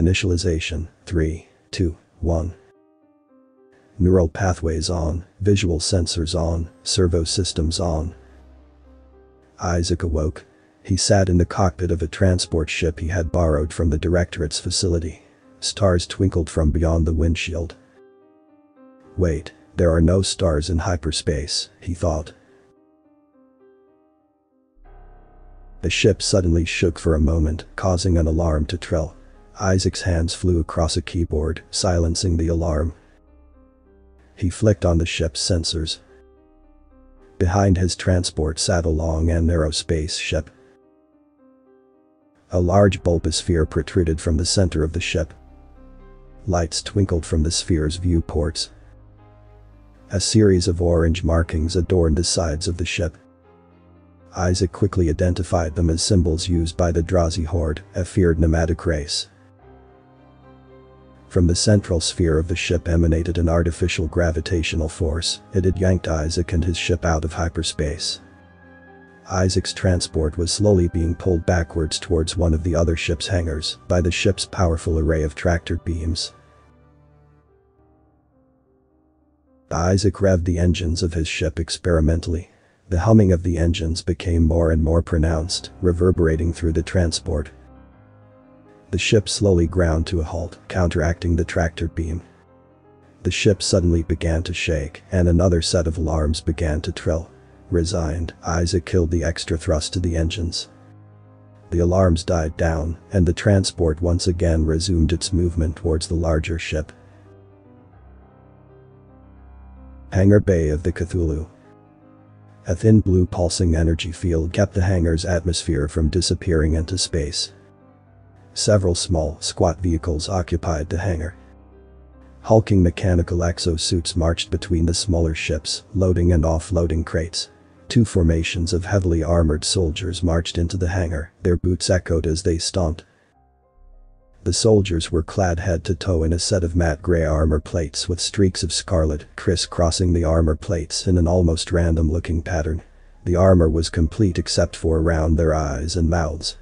Initialization 3, 2, 1. Neural pathways on, visual sensors on, servo systems on. Isaac awoke. He sat in the cockpit of a transport ship he had borrowed from the Directorate's facility. Stars twinkled from beyond the windshield. Wait, there are no stars in hyperspace, he thought. The ship suddenly shook for a moment, causing an alarm to trill. Isaac's hands flew across a keyboard, silencing the alarm. He flicked on the ship's sensors. Behind his transport sat a long and narrow space ship. A large bulbous sphere protruded from the center of the ship. Lights twinkled from the sphere's viewports. A series of orange markings adorned the sides of the ship. Isaac quickly identified them as symbols used by the Drazi horde, a feared nomadic race. From the central sphere of the ship emanated an artificial gravitational force. It had yanked Isaac and his ship out of hyperspace. Isaac's transport was slowly being pulled backwards towards one of the other ship's hangars by the ship's powerful array of tractor beams. Isaac revved the engines of his ship experimentally. The humming of the engines became more and more pronounced, reverberating through the transport. The ship slowly ground to a halt, counteracting the tractor beam. The ship suddenly began to shake, and another set of alarms began to trill. Resigned, Isaac killed the extra thrust to the engines. The alarms died down, and the transport once again resumed its movement towards the larger ship. Hangar Bay of the Cthulhu. A thin blue pulsing energy field kept the hangar's atmosphere from disappearing into space. Several small, squat vehicles occupied the hangar. Hulking mechanical exosuits marched between the smaller ships, loading and offloading crates. Two formations of heavily armored soldiers marched into the hangar, their boots echoed as they stomped. The soldiers were clad head to toe in a set of matte gray armor plates with streaks of scarlet criss-crossing the armor plates in an almost random-looking pattern. The armor was complete except for around their eyes and mouths.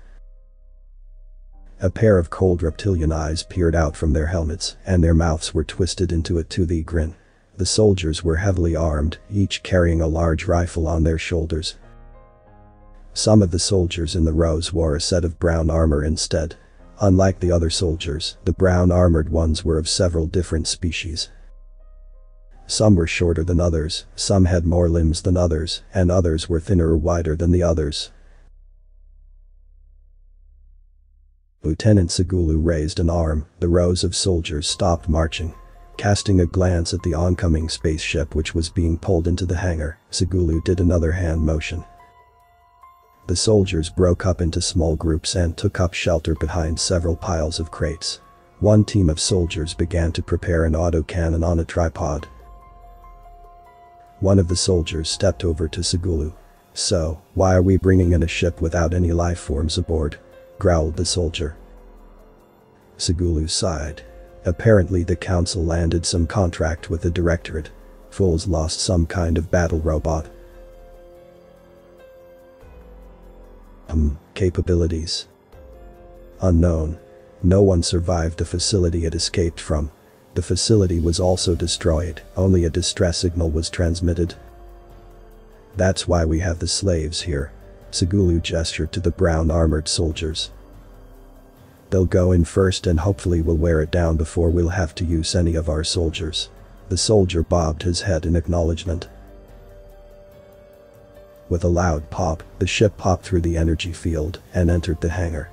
A pair of cold reptilian eyes peered out from their helmets, and their mouths were twisted into a toothy grin. The soldiers were heavily armed, each carrying a large rifle on their shoulders. Some of the soldiers in the rows wore a set of brown armor instead. Unlike the other soldiers, the brown armored ones were of several different species. Some were shorter than others, some had more limbs than others, and others were thinner or wider than the others. Lieutenant Segulu raised an arm. The rows of soldiers stopped marching. Casting a glance at the oncoming spaceship which was being pulled into the hangar, Segulu did another hand motion. The soldiers broke up into small groups and took up shelter behind several piles of crates. One team of soldiers began to prepare an autocannon on a tripod. One of the soldiers stepped over to Segulu. "So, why are we bringing in a ship without any life forms aboard?" growled the soldier. Segulu sighed. Apparently the council landed some contract with the Directorate. Fools lost some kind of battle robot. Capabilities. Unknown. No one survived the facility it escaped from. The facility was also destroyed, only a distress signal was transmitted. "That's why we have the slaves here." Segulu gestured to the brown-armored soldiers. "They'll go in first and hopefully we'll wear it down before we'll have to use any of our soldiers." The soldier bobbed his head in acknowledgement. With a loud pop, the ship popped through the energy field and entered the hangar.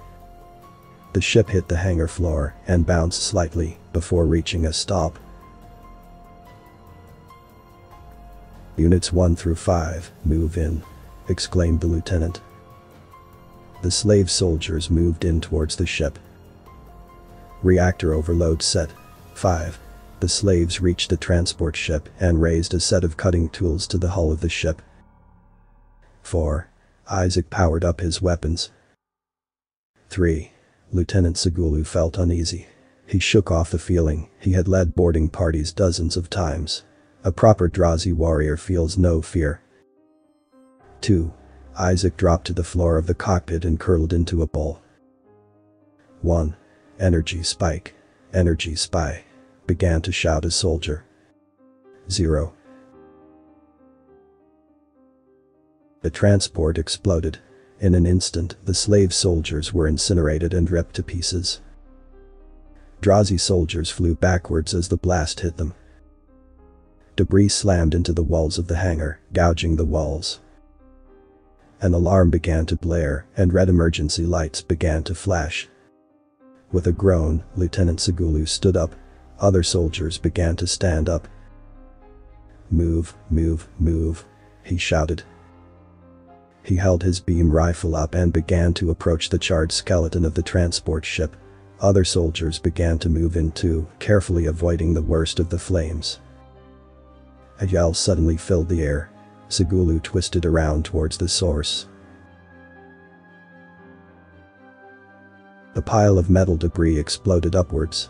The ship hit the hangar floor and bounced slightly before reaching a stop. "Units 1 through 5, move in," exclaimed the lieutenant. The slave soldiers moved in towards the ship. Reactor overload set. 5. The slaves reached the transport ship and raised a set of cutting tools to the hull of the ship. 4. Isaac powered up his weapons. 3. Lieutenant Segulu felt uneasy. He shook off the feeling. He had led boarding parties dozens of times. A proper Drazi warrior feels no fear. 2. Isaac dropped to the floor of the cockpit and curled into a ball. 1. Energy spike. Energy spy. Began to shout a soldier. 0. The transport exploded. In an instant, the slave soldiers were incinerated and ripped to pieces. Drazi soldiers flew backwards as the blast hit them. Debris slammed into the walls of the hangar, gouging the walls. An alarm began to blare, and red emergency lights began to flash. With a groan, Lieutenant Segulu stood up. Other soldiers began to stand up. "Move, move, move," he shouted. He held his beam rifle up and began to approach the charred skeleton of the transport ship. Other soldiers began to move in too, carefully avoiding the worst of the flames. A yell suddenly filled the air. Segulu twisted around towards the source. The pile of metal debris exploded upwards.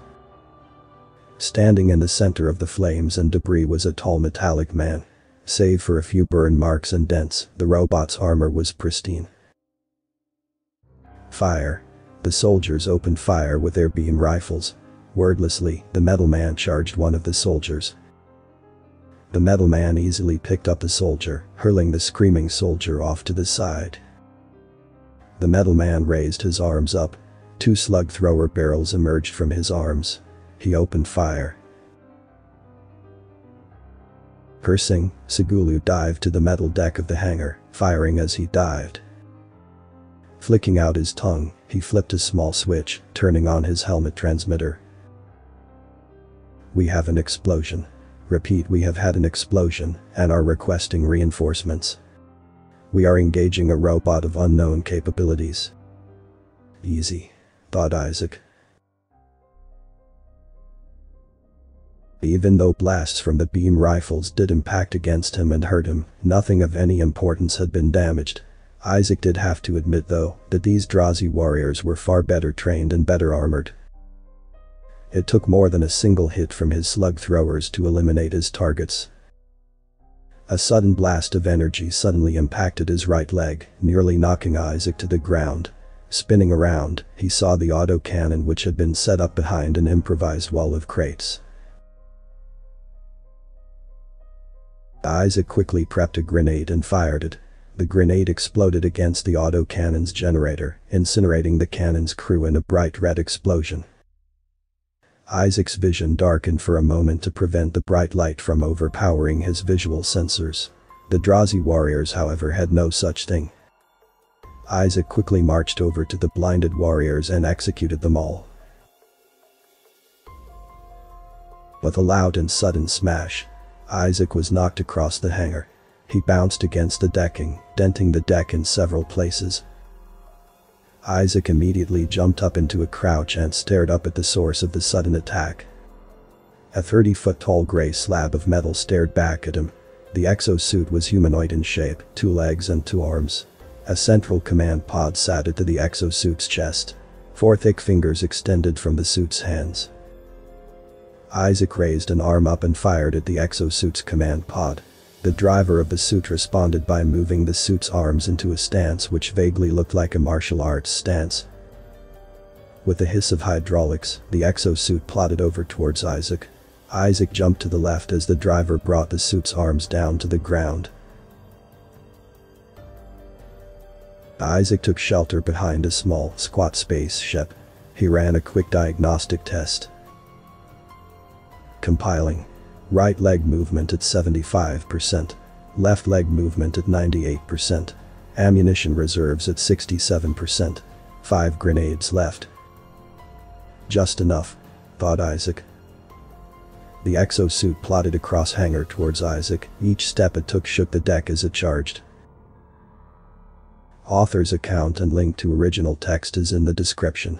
Standing in the center of the flames and debris was a tall metallic man. Save for a few burn marks and dents, the robot's armor was pristine. Fire. The soldiers opened fire with their beam rifles. Wordlessly, the metal man charged one of the soldiers. The metal man easily picked up the soldier, hurling the screaming soldier off to the side. The metal man raised his arms up. Two slug thrower barrels emerged from his arms. He opened fire. Cursing, Segulu dived to the metal deck of the hangar, firing as he dived. Flicking out his tongue, he flipped a small switch, turning on his helmet transmitter. "We have an explosion. Repeat, we have had an explosion, and are requesting reinforcements. We are engaging a robot of unknown capabilities." Easy, thought Isaac. Even though blasts from the beam rifles did impact against him and hurt him, nothing of any importance had been damaged. Isaac did have to admit, though, that these Drazi warriors were far better trained and better armored. It took more than a single hit from his slug throwers to eliminate his targets. A sudden blast of energy suddenly impacted his right leg, nearly knocking Isaac to the ground. Spinning around, he saw the autocannon which had been set up behind an improvised wall of crates. Isaac quickly prepped a grenade and fired it. The grenade exploded against the autocannon's generator, incinerating the cannon's crew in a bright red explosion. Isaac's vision darkened for a moment to prevent the bright light from overpowering his visual sensors. The Drazi warriors, however, had no such thing. Isaac quickly marched over to the blinded warriors and executed them all. With a loud and sudden smash, Isaac was knocked across the hangar. He bounced against the decking, denting the deck in several places. Isaac immediately jumped up into a crouch and stared up at the source of the sudden attack. A 30-foot-tall gray slab of metal stared back at him. The exosuit was humanoid in shape, two legs and two arms. A central command pod sat into the exosuit's chest. Four thick fingers extended from the suit's hands. Isaac raised an arm up and fired at the exosuit's command pod. The driver of the suit responded by moving the suit's arms into a stance which vaguely looked like a martial arts stance. With a hiss of hydraulics, the exosuit plodded over towards Isaac. Isaac jumped to the left as the driver brought the suit's arms down to the ground. Isaac took shelter behind a small, squat spaceship. He ran a quick diagnostic test. Compiling. Right leg movement at 75%. Left leg movement at 98%. Ammunition reserves at 67%. 5 grenades left. Just enough, thought Isaac. The exosuit plodded across hangar towards Isaac. Each step it took shook the deck as it charged. Author's account and link to original text is in the description.